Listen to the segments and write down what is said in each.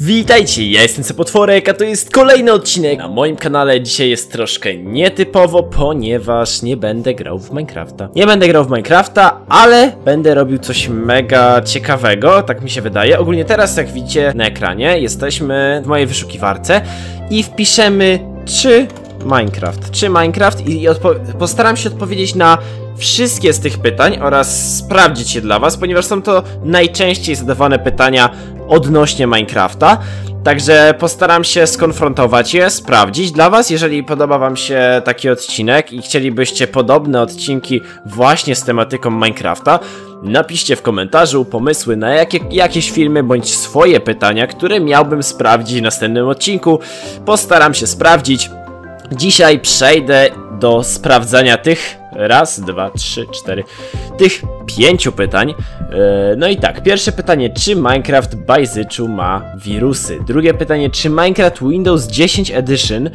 Witajcie, ja jestem Cpotworek, a to jest kolejny odcinek na moim kanale. Dzisiaj jest troszkę nietypowo, ponieważ nie będę grał w Minecrafta. Nie będę grał w Minecrafta, ale będę robił coś mega ciekawego, tak mi się wydaje. Ogólnie teraz, jak widzicie na ekranie, jesteśmy w mojej wyszukiwarce i wpiszemy czy Minecraft i postaram się odpowiedzieć na wszystkie z tych pytań oraz sprawdzić je dla was, ponieważ są to najczęściej zadawane pytania odnośnie Minecrafta. Także postaram się skonfrontować je, sprawdzić dla was. Jeżeli podoba wam się taki odcinek i chcielibyście podobne odcinki właśnie z tematyką Minecrafta, napiszcie w komentarzu pomysły na jakieś filmy bądź swoje pytania, które miałbym sprawdzić w następnym odcinku. Postaram się sprawdzić. Dzisiaj przejdę do sprawdzania tych pięciu pytań. No i tak, pierwsze pytanie, czy Minecraft byzyczu ma wirusy? Drugie pytanie, czy Minecraft Windows 10 Edition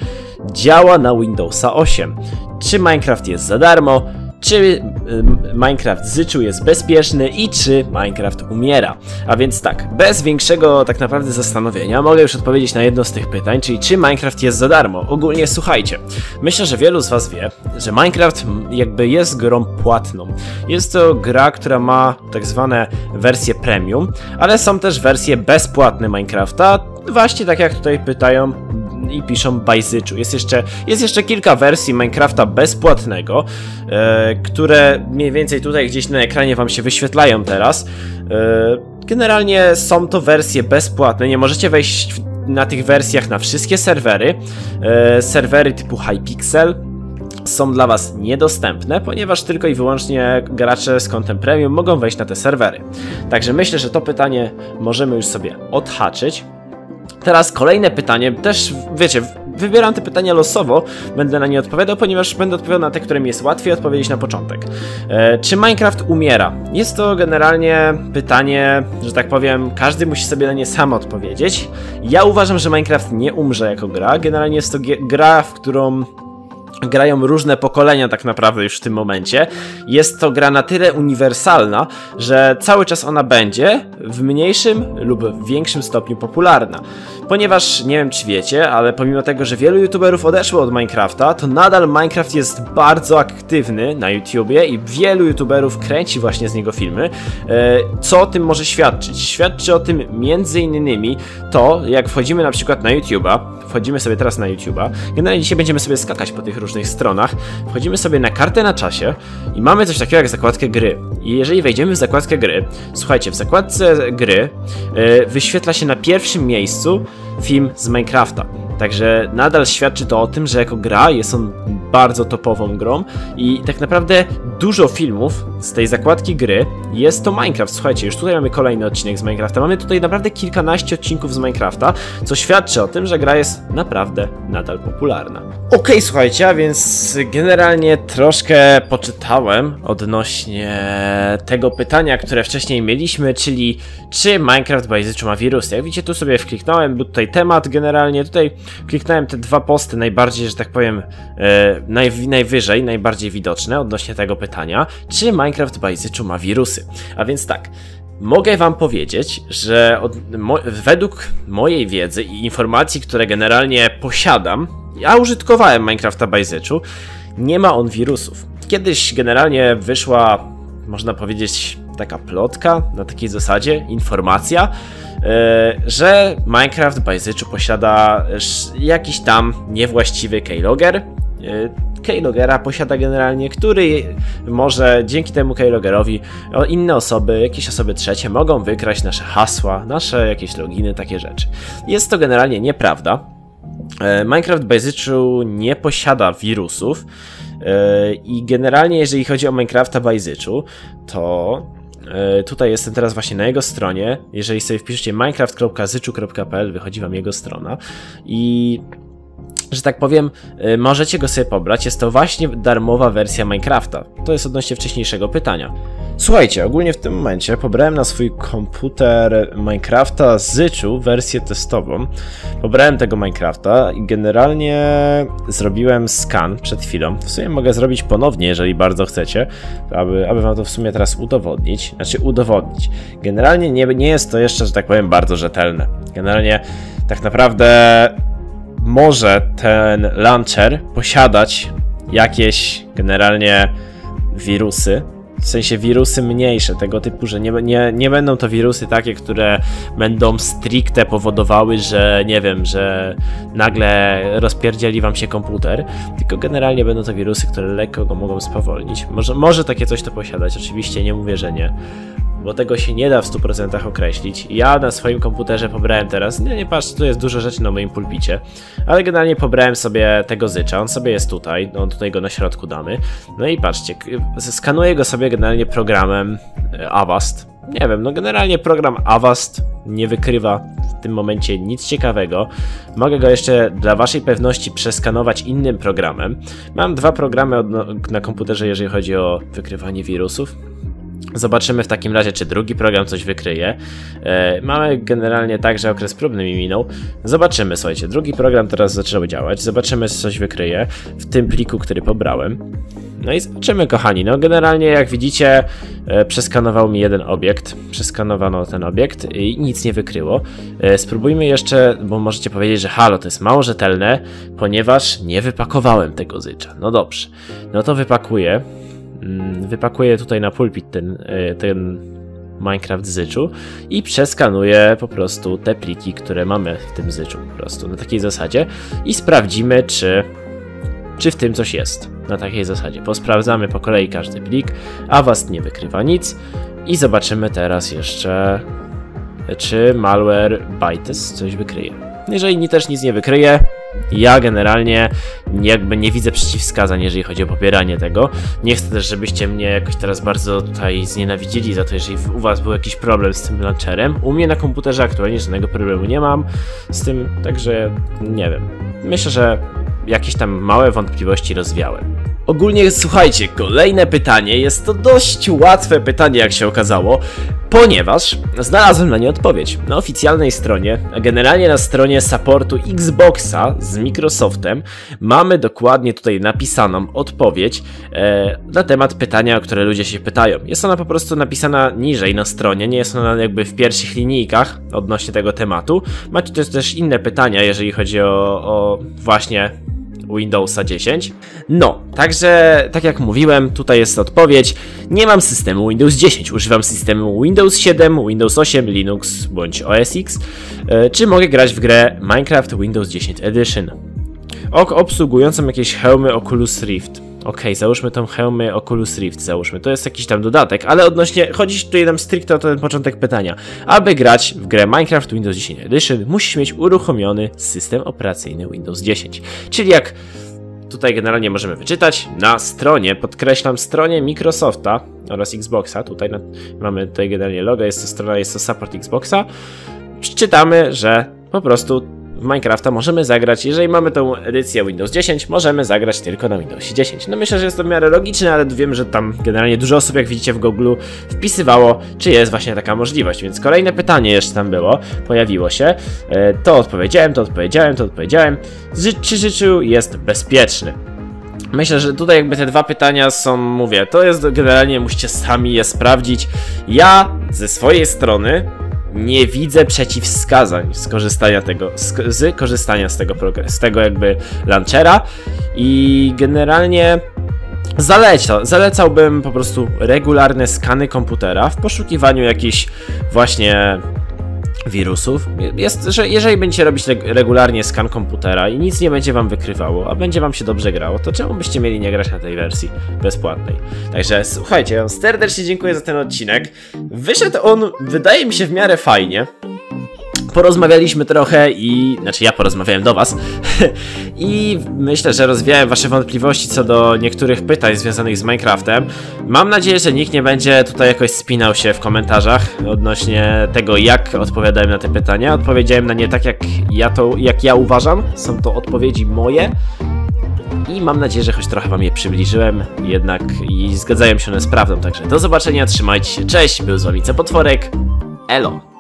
działa na Windowsa 8? Czy Minecraft jest za darmo? Czy Minecraft zyczu jest bezpieczny i czy Minecraft umiera? A więc tak, bez większego tak naprawdę zastanowienia mogę już odpowiedzieć na jedno z tych pytań, czyli czy Minecraft jest za darmo? Ogólnie słuchajcie, myślę, że wielu z was wie, że Minecraft jakby jest grą płatną. Jest to gra, która ma tak zwane wersje premium, ale są też wersje bezpłatne Minecrafta, właśnie tak jak tutaj pytają i piszą byzyczu. Jest jeszcze kilka wersji Minecrafta bezpłatnego, które mniej więcej tutaj gdzieś na ekranie wam się wyświetlają teraz. Generalnie są to wersje bezpłatne, nie możecie wejść na tych wersjach na wszystkie serwery. Serwery typu Hypixel są dla was niedostępne, ponieważ tylko i wyłącznie gracze z kontem premium mogą wejść na te serwery. Także myślę, że to pytanie możemy już sobie odhaczyć. Teraz kolejne pytanie, też wiecie, wybieram te pytania losowo, będę na nie odpowiadał, ponieważ będę odpowiadał na te, które mi jest łatwiej odpowiedzieć na początek. Czy Minecraft umiera? Jest to generalnie pytanie, że tak powiem, każdy musi sobie na nie sam odpowiedzieć. Ja uważam, że Minecraft nie umrze jako gra, generalnie jest to gra, w którą grają różne pokolenia tak naprawdę już w tym momencie. Jest to gra na tyle uniwersalna, że cały czas ona będzie w mniejszym lub większym stopniu popularna. Ponieważ, nie wiem czy wiecie, ale pomimo tego, że wielu youtuberów odeszło od Minecrafta, to nadal Minecraft jest bardzo aktywny na YouTubie i wielu youtuberów kręci właśnie z niego filmy. Co o tym może świadczyć? Świadczy o tym m.in. to, jak wchodzimy na przykład na YouTuba, wchodzimy sobie teraz na YouTuba, generalnie dzisiaj będziemy sobie skakać po tych różnych stronach, wchodzimy sobie na kartę na czasie i mamy coś takiego jak zakładkę gry. I jeżeli wejdziemy w zakładkę gry, słuchajcie, w zakładce gry wyświetla się na pierwszym miejscu film z Minecrafta. Także nadal świadczy to o tym, że jako gra jest on bardzo topową grą i tak naprawdę dużo filmów z tej zakładki gry jest to Minecraft. Słuchajcie, już tutaj mamy kolejny odcinek z Minecrafta, mamy tutaj naprawdę kilkanaście odcinków z Minecrafta, co świadczy o tym, że gra jest naprawdę nadal popularna. Okej, słuchajcie, a więc generalnie troszkę poczytałem odnośnie tego pytania, które wcześniej mieliśmy, czyli czy Minecraft byzyczu ma wirusy. Jak widzicie, tu sobie wkliknąłem, był tutaj temat generalnie, tutaj kliknąłem te dwa posty najbardziej, że tak powiem, najbardziej widoczne odnośnie tego pytania, czy Minecraft byzyczu ma wirusy. A więc tak, mogę wam powiedzieć, że według mojej wiedzy i informacji, które generalnie posiadam, ja użytkowałem Minecrafta byzyczu, nie ma on wirusów. Kiedyś generalnie wyszła, można powiedzieć, taka plotka, na takiej zasadzie, informacja, że Minecraft byzyczu posiada jakiś tam niewłaściwy keylogger. Keylogera posiada generalnie, który może dzięki temu keyloggerowi inne osoby, jakieś osoby trzecie mogą wykraść nasze hasła, nasze jakieś loginy, takie rzeczy. Jest to generalnie nieprawda. Minecraft byzyczu nie posiada wirusów i generalnie jeżeli chodzi o Minecrafta byzyczu, to tutaj jestem teraz właśnie na jego stronie. Jeżeli sobie wpiszecie minecraft.zyczu.pl, wychodzi wam jego strona i, że tak powiem, możecie go sobie pobrać. Jest to właśnie darmowa wersja Minecrafta. To jest odnośnie wcześniejszego pytania. Słuchajcie, ogólnie w tym momencie pobrałem na swój komputer Minecrafta z Zyczu wersję testową. Pobrałem tego Minecrafta i generalnie zrobiłem skan przed chwilą. W sumie mogę zrobić ponownie, jeżeli bardzo chcecie, aby wam to w sumie teraz udowodnić. Generalnie nie jest to jeszcze, że tak powiem, bardzo rzetelne. Generalnie tak naprawdę może ten launcher posiadać jakieś generalnie wirusy. W sensie wirusy mniejsze, tego typu, że nie będą to wirusy takie, które będą stricte powodowały, że nie wiem, że nagle rozpierdzieli wam się komputer, tylko generalnie będą to wirusy, które lekko go mogą spowolnić. Może takie coś to posiadać, oczywiście nie mówię, że nie, bo tego się nie da w 100% określić. Ja na swoim komputerze pobrałem teraz, nie patrzcie, tu jest dużo rzeczy na moim pulpicie, ale generalnie pobrałem sobie tego Zycza, on sobie jest tutaj, no tutaj go na środku damy, no i patrzcie, skanuję go sobie generalnie programem Avast. Nie wiem, no generalnie program Avast nie wykrywa w tym momencie nic ciekawego. Mogę go jeszcze dla waszej pewności przeskanować innym programem. Mam dwa programy na komputerze, jeżeli chodzi o wykrywanie wirusów. Zobaczymy w takim razie, czy drugi program coś wykryje. Mamy generalnie tak, że okres próbny mi minął. Zobaczymy, słuchajcie, drugi program teraz zaczął działać. Zobaczymy, czy coś wykryje w tym pliku, który pobrałem. No i zobaczymy, kochani, no generalnie jak widzicie przeskanował mi jeden obiekt, przeskanowano ten obiekt i nic nie wykryło. Spróbujmy jeszcze, bo możecie powiedzieć, że halo, to jest mało rzetelne, ponieważ nie wypakowałem tego Zycza. No dobrze, no to wypakuję. Wypakuję tutaj na pulpit ten Minecraft Zyczu i przeskanuję po prostu te pliki, które mamy w tym Zyczu po prostu, na takiej zasadzie i sprawdzimy, czy w tym coś jest. Na takiej zasadzie posprawdzamy po kolei każdy plik, Avast nie wykrywa nic i zobaczymy teraz jeszcze, czy Malware Bytes coś wykryje. Jeżeli też nic nie wykryje, ja generalnie jakby nie widzę przeciwwskazań, jeżeli chodzi o popieranie tego. Nie chcę też, żebyście mnie jakoś teraz bardzo tutaj znienawidzili za to, jeżeli u was był jakiś problem z tym launcherem. U mnie na komputerze aktualnie żadnego problemu nie mam z tym, także nie wiem. Myślę, że jakieś tam małe wątpliwości rozwiałem. Ogólnie słuchajcie, kolejne pytanie, jest to dość łatwe pytanie, jak się okazało, ponieważ znalazłem na nie odpowiedź na oficjalnej stronie, a generalnie na stronie supportu Xboxa z Microsoftem mamy dokładnie tutaj napisaną odpowiedź na temat pytania, o które ludzie się pytają. Jest ona po prostu napisana niżej na stronie, nie jest ona jakby w pierwszych linijkach odnośnie tego tematu. Macie też inne pytania, jeżeli chodzi o właśnie Windowsa 10. No, także tak jak mówiłem, tutaj jest odpowiedź. Nie mam systemu Windows 10, używam systemu Windows 7, Windows 8, Linux bądź OSX. Czy mogę grać w grę Minecraft Windows 10 Edition? Obsługującą jakieś hełmy Oculus Rift. Okej, załóżmy tą hełmy Oculus Rift, załóżmy. To jest jakiś tam dodatek, ale chodzi tutaj nam stricte o ten początek pytania. Aby grać w grę Minecraft Windows 10 Edition, musisz mieć uruchomiony system operacyjny Windows 10. Czyli jak tutaj generalnie możemy wyczytać, na stronie, podkreślam, stronie Microsofta oraz Xboxa, tutaj mamy tutaj generalnie logo, jest to strona, jest to support Xboxa, czytamy, że po prostu w Minecrafta możemy zagrać, jeżeli mamy tą edycję Windows 10, możemy zagrać tylko na Windows 10. No myślę, że jest to w miarę logiczne, ale wiem, że tam generalnie dużo osób, jak widzicie w Google, wpisywało, czy jest właśnie taka możliwość. Więc kolejne pytanie jeszcze tam było, pojawiło się. To odpowiedziałem, czy życzył jest bezpieczny? Myślę, że tutaj jakby te dwa pytania są, mówię, to jest generalnie, musicie sami je sprawdzić. Ja ze swojej strony nie widzę przeciwwskazań z korzystania z tego jakby launchera i generalnie zalecałbym po prostu regularne skany komputera w poszukiwaniu jakichś właśnie wirusów. Jeżeli będziecie robić regularnie skan komputera i nic nie będzie wam wykrywało, a będzie wam się dobrze grało, to czemu byście mieli nie grać na tej wersji bezpłatnej? Także słuchajcie, ja serdecznie dziękuję za ten odcinek. Wyszedł on, wydaje mi się, w miarę fajnie. Porozmawialiśmy trochę i... Znaczy ja porozmawiałem do was i myślę, że rozwiałem wasze wątpliwości co do niektórych pytań związanych z Minecraftem. Mam nadzieję, że nikt nie będzie tutaj jakoś spinał się w komentarzach odnośnie tego, jak odpowiadałem na te pytania. Odpowiedziałem na nie tak, jak ja uważam. Są to odpowiedzi moje. i mam nadzieję, że choć trochę wam je przybliżyłem jednak i zgadzają się one z prawdą. Także do zobaczenia, trzymajcie się, cześć, był z wami Cpotworek, elo!